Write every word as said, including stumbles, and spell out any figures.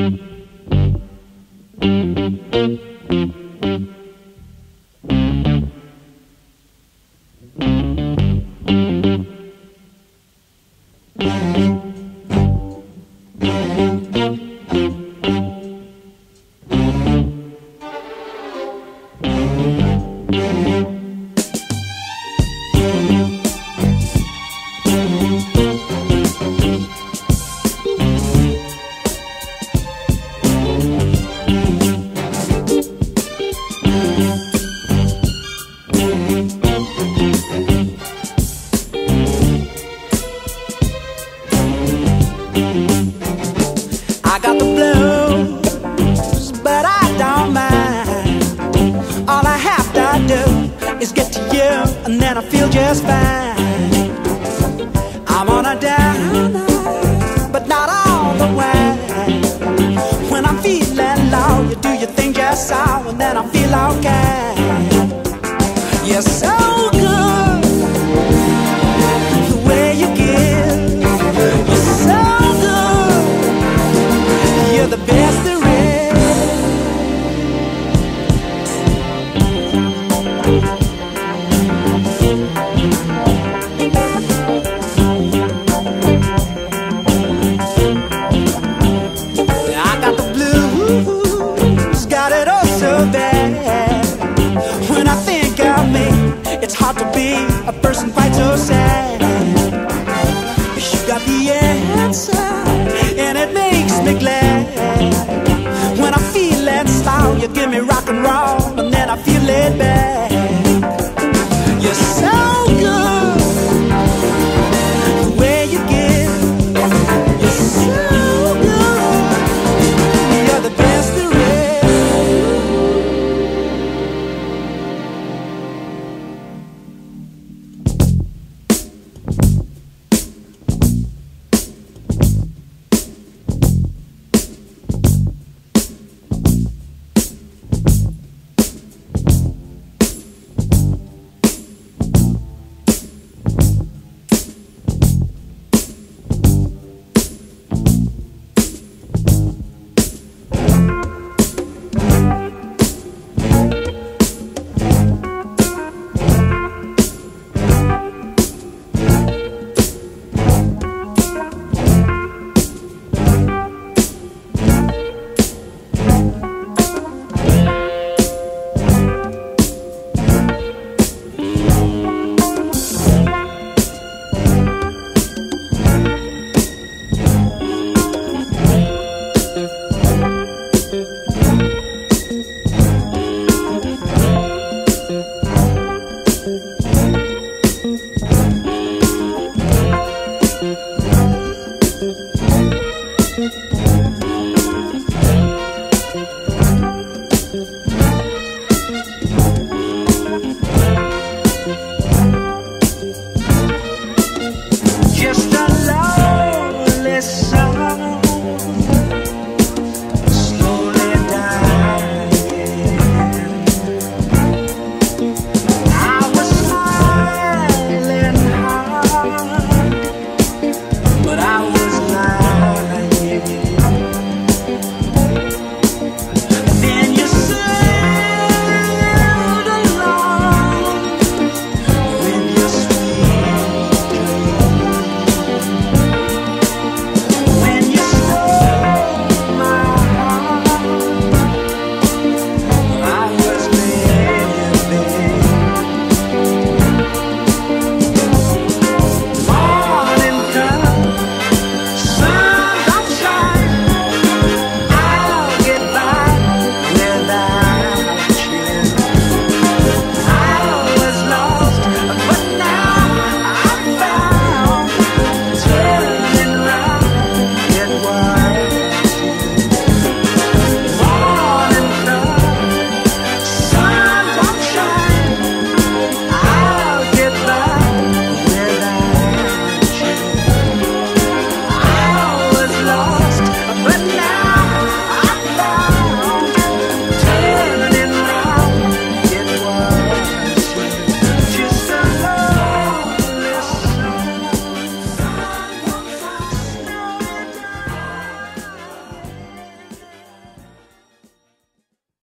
Just a lonely song